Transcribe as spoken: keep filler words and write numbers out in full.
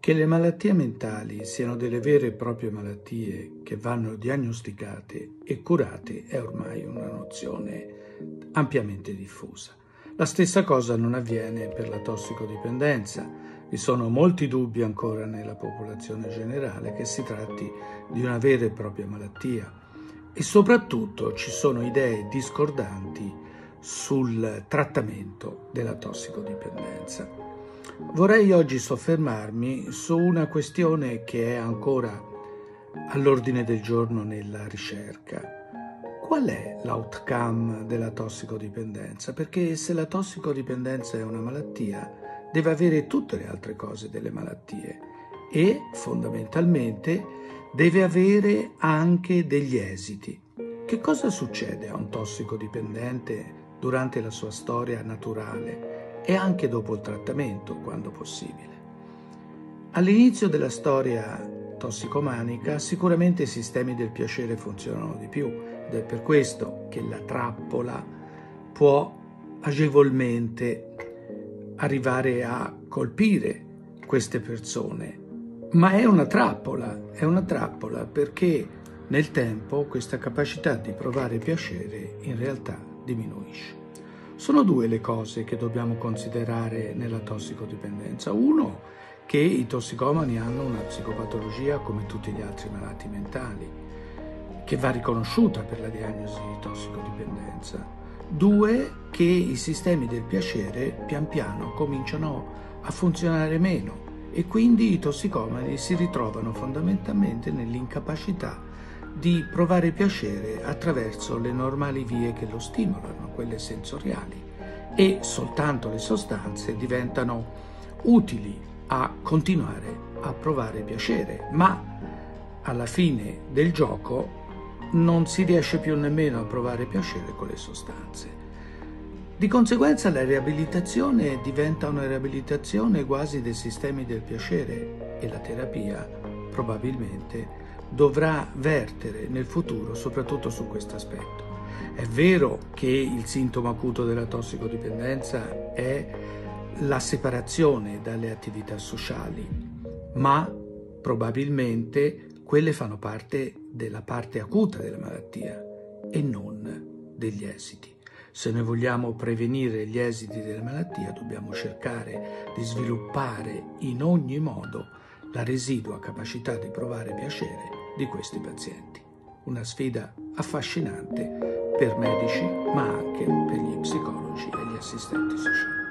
Che le malattie mentali siano delle vere e proprie malattie che vanno diagnosticate e curate è ormai una nozione ampiamente diffusa. La stessa cosa non avviene per la tossicodipendenza. Vi sono molti dubbi ancora nella popolazione generale che si tratti di una vera e propria malattia e soprattutto ci sono idee discordanti sul trattamento della tossicodipendenza. Vorrei oggi soffermarmi su una questione che è ancora all'ordine del giorno nella ricerca. Qual è l'outcome della tossicodipendenza? Perché se la tossicodipendenza è una malattia, deve avere tutte le altre cose delle malattie e fondamentalmente deve avere anche degli esiti. Che cosa succede a un tossicodipendente durante la sua storia naturale? E anche dopo il trattamento, quando possibile. All'inizio della storia tossicomanica sicuramente i sistemi del piacere funzionano di più ed è per questo che la trappola può agevolmente arrivare a colpire queste persone. Ma è una trappola, è una trappola perché nel tempo questa capacità di provare piacere in realtà diminuisce. Sono due le cose che dobbiamo considerare nella tossicodipendenza. Uno, che i tossicomani hanno una psicopatologia come tutti gli altri malati mentali, che va riconosciuta per la diagnosi di tossicodipendenza. Due, che i sistemi del piacere pian piano cominciano a funzionare meno e quindi i tossicomani si ritrovano fondamentalmente nell'incapacità di provare piacere attraverso le normali vie che lo stimolano, quelle sensoriali, e soltanto le sostanze diventano utili a continuare a provare piacere, ma alla fine del gioco non si riesce più nemmeno a provare piacere con le sostanze. Di conseguenza la riabilitazione diventa una riabilitazione quasi dei sistemi del piacere e la terapia probabilmente dovrà vertere nel futuro soprattutto su questo aspetto. È vero che il sintomo acuto della tossicodipendenza è la separazione dalle attività sociali, ma probabilmente quelle fanno parte della parte acuta della malattia e non degli esiti. Se noi vogliamo prevenire gli esiti della malattia, dobbiamo cercare di sviluppare in ogni modo la residua capacità di provare piacere di questi pazienti. Una sfida affascinante per medici, ma anche per gli psicologi e gli assistenti sociali.